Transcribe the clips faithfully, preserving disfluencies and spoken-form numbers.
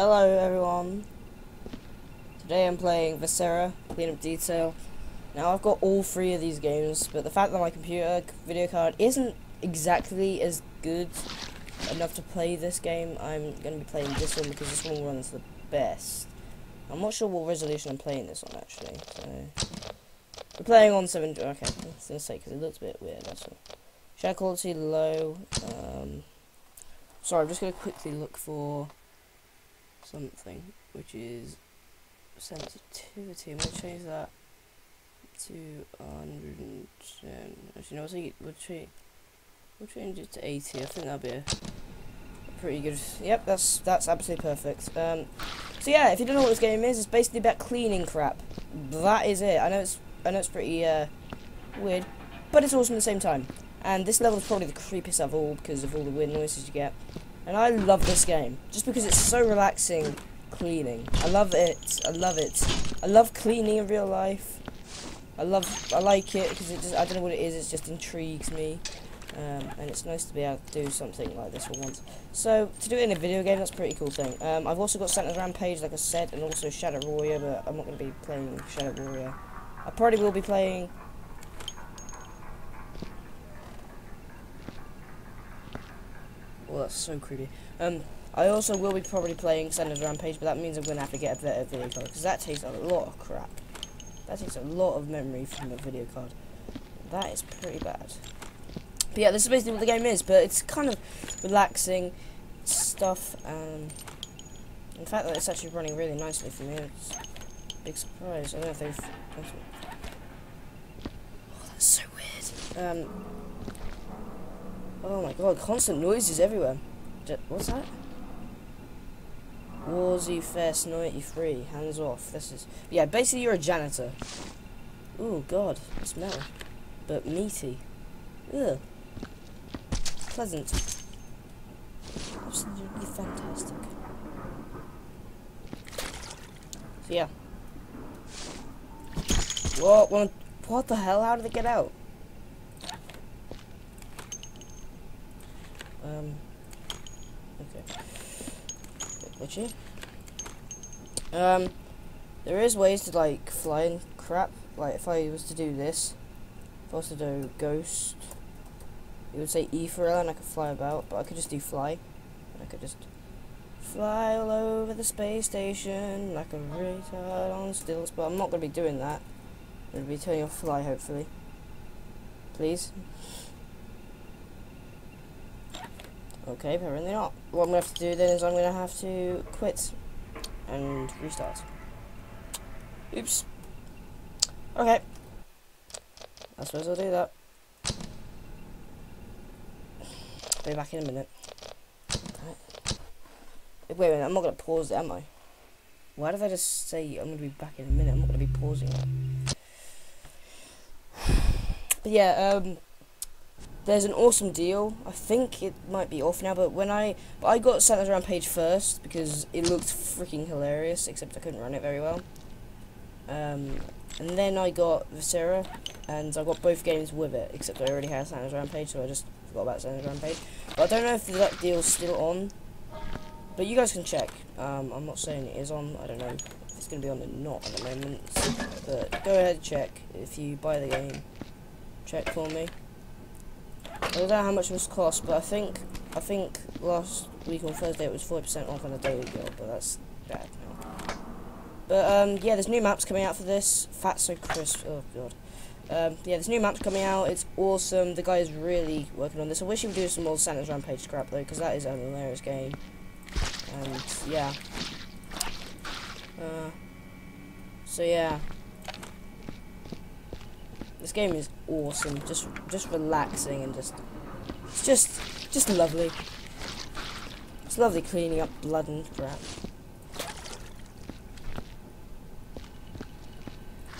Hello everyone, today I'm playing Viscera Cleanup Detail. Now I've got all three of these games, but the fact that my computer video card isn't exactly as good enough to play this game, I'm going to be playing this one because this one runs the best. I'm not sure what resolution I'm playing this on actually, so... We're playing on seven... okay, I was going to say because it looks a bit weird, that's all. Shadow quality low, um... sorry, I'm just going to quickly look for something, which is sensitivity. I'm going to change that to one hundred ten. Actually, no, I think we'll, change, we'll change it to eighty. I think that'll be a pretty good... Yep, that's that's absolutely perfect. Um, so yeah, if you don't know what this game is, it's basically about cleaning crap. That is it. I know it's, I know it's pretty uh, weird, but it's awesome at the same time. And this level is probably the creepiest of all because of all the weird noises you get. And I love this game just because it's so relaxing cleaning. I love it. I love it. I love cleaning in real life. I love. I like it because it just. I don't know what it is. It just intrigues me, um, and it's nice to be able to do something like this for once. So to do it in a video game, that's a pretty cool thing. Um, I've also got Santa's Rampage, like I said, and also Shadow Warrior, but I'm not going to be playing Shadow Warrior. I probably will be playing. Well, that's so creepy. Um, I also will be probably playing Santa's Rampage, but that means I'm going to have to get a better video card, because that takes a lot of crap. That takes a lot of memory from a video card. That is pretty bad. But yeah, this is basically what the game is, but it's kind of relaxing stuff, and in fact that it's actually running really nicely for me. It's a big surprise. I don't know if they've... Oh, that's so weird. Um... Oh my god, constant noises everywhere. D what's that? Warzy Fest ninety-three, hands off. This is... Yeah, basically you're a janitor. Oh god, the smell. But meaty. Ugh. Pleasant. Absolutely fantastic. So yeah. What, what, what the hell? How did it get out? Um, okay. Glitchy. Um, there is ways to like fly and crap. Like if I was to do this, if I was to do ghost, it would say E for L and I could fly about, but I could just do fly. And I could just fly all over the space station like a retard on stilts, but I'm not going to be doing that. I'm going to be turning off fly hopefully. Please. Okay, apparently not. What I'm going to have to do then is I'm going to have to quit and restart. Oops. Okay. I suppose I'll do that. I'll be back in a minute. Okay. Wait a minute, I'm not going to pause it, am I? Why did I just say I'm going to be back in a minute? I'm not going to be pausing it. But yeah, um... there's an awesome deal. I think it might be off now, but when I but I got Santa's Rampage first because it looked freaking hilarious, except I couldn't run it very well. Um, and then I got Viscera, and I got both games with it, except I already had Santa's Rampage, so I just forgot about Santa's Rampage. But I don't know if that deal's still on, but you guys can check. Um, I'm not saying it is on. I don't know if it's going to be on or not at the moment, but go ahead and check if you buy the game. Check for me. I don't know how much it was cost, but I think I think last week on Thursday it was forty percent off on a daily deal, but that's bad now. But um, yeah, there's new maps coming out for this. Fat so crisp. Oh god. Um, yeah, there's new maps coming out. It's awesome. The guy is really working on this. I wish he would do some more Santa's Rampage crap though, because that is a hilarious game. And yeah. Uh, so yeah. This game is awesome, just just relaxing and just it's just just lovely. It's lovely cleaning up blood and crap. And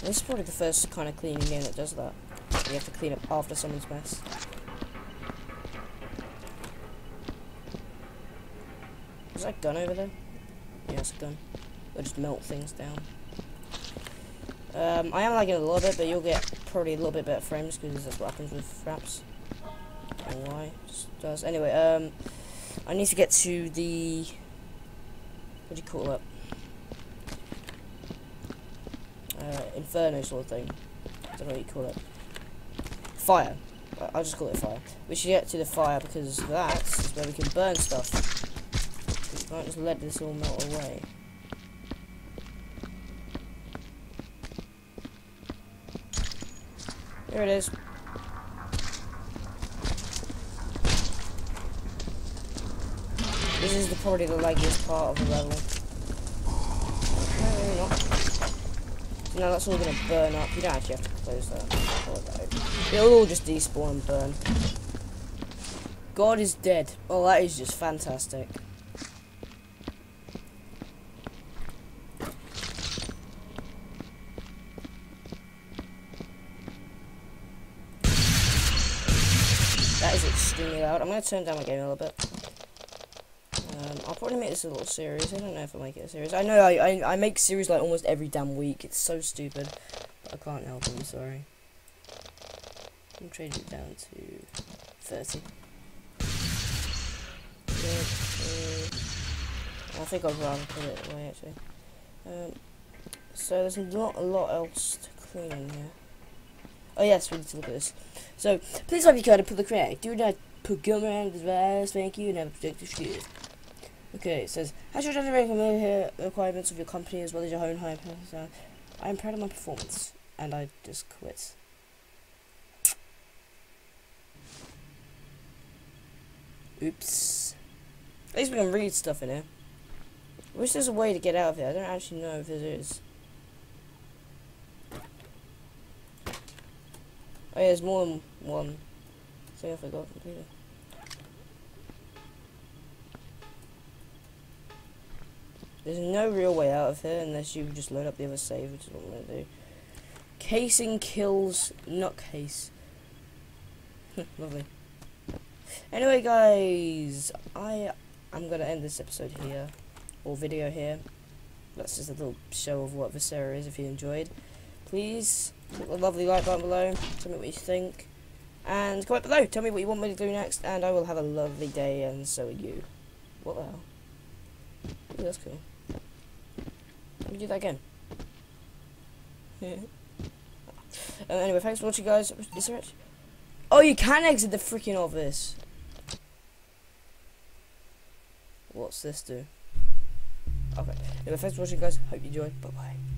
this is probably the first kind of cleaning game that does that. You have to clean up after someone's mess. Is that a gun over there? Yeah, it's a gun. It'll just melt things down. Um, I am lagging a little bit, but you'll get probably a little bit better frames because that's what happens with fraps. I don't know why, it just does. Anyway, um, I need to get to the What do you call it? Uh, inferno sort of thing. I don't know what you call it. Fire. I'll just call it fire. We should get to the fire because that's where we can burn stuff. We can't just let this all melt away. There it is. This is the, probably the laggiest part of the level. No, maybe not. So now that's all going to burn up. You don't actually have to close that. It'll all just despawn and burn. God is dead. Oh, that is just fantastic. That is extremely loud. I'm going to turn down my game a little bit. Um, I'll probably make this a little series. I don't know if I'll make it a series. I know I, I, I make series like almost every damn week. It's so stupid. But I can't help it. I'm sorry. I'm trading it down to thirty. I think I'd rather put it away actually. Um, so there's not a lot else to clean in here. Oh yes, we need to look at this. So, please have your card and put the crack. Do not put gum around the virus, thank you, and have a protective shield. Okay, it says, I should have recommended the requirements of your company as well as your own high performance. I am proud of my performance, and I just quit. Oops. At least we can read stuff in here. I wish there's a way to get out of here. I don't actually know if there is. Oh yeah, there's more than one. So I forgot completely. There's no real way out of here unless you just load up the other save, which is what I'm going to do. Casing kills nutcase. Lovely. Anyway, guys, I am going to end this episode here, or video here. That's just a little show of what Viscera is. If you enjoyed, please click the lovely like button below, tell me what you think, and comment below, tell me what you want me to do next, and I will have a lovely day, and so are you. What the hell? Ooh, that's cool. Let me do that again. Yeah. Um, anyway, thanks for watching, guys. Is there it? Oh, you can exit the freaking office! What's this do? Okay. Anyway, thanks for watching, guys. Hope you enjoyed. Bye-bye.